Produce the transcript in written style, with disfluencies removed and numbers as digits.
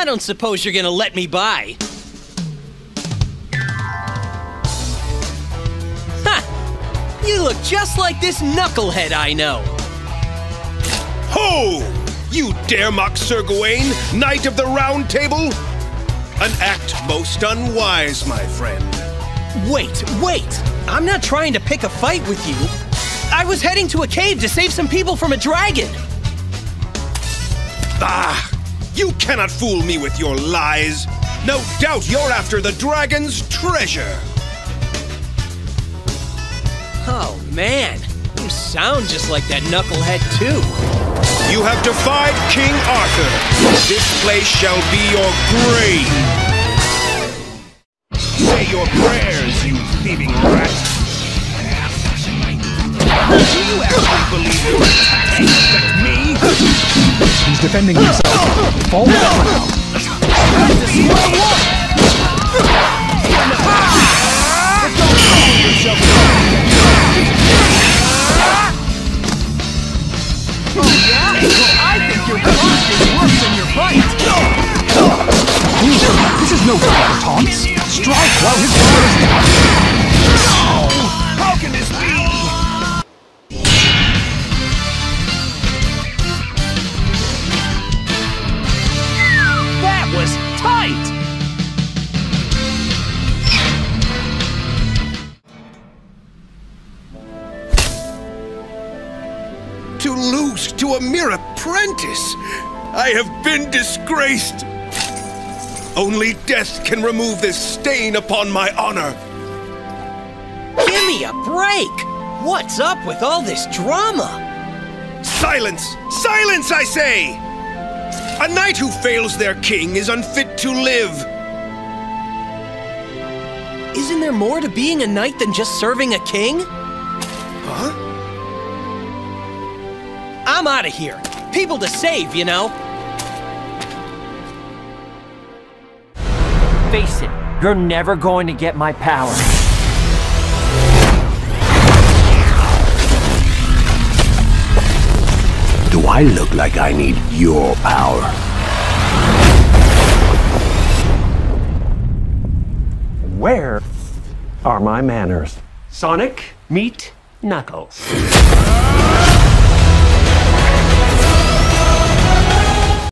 I don't suppose you're gonna let me by. Ha! You look just like this knucklehead I know. Ho! You dare mock Sir Gawain, Knight of the Round Table? An act most unwise, my friend. Wait! I'm not trying to pick a fight with you. I was heading to a cave to save some people from a dragon. Ah! You cannot fool me with your lies. No doubt you're after the dragon's treasure. Oh, man. You sound just like that knucklehead, too. You have defied King Arthur. This place shall be your grave. Say your prayers, you thieving rat. Do you actually believe you expect me? He's defending himself. Fall down. Oh yeah? Well, I think your taunt is worse than your bite. This is no kind of taunts. Strike while his power is down. No! How can this be? Was tight. To lose to a mere apprentice, I have been disgraced. Only death can remove this stain upon my honor. Give me a break. What's up with all this drama? Silence! Silence, I say! A knight who fails their king is unfit to live. Isn't there more to being a knight than just serving a king? Huh? I'm out of here. People to save, you know. Face it, you're never going to get my power. Do I look like I need your power? Where are my manners? Sonic, meet Knuckles.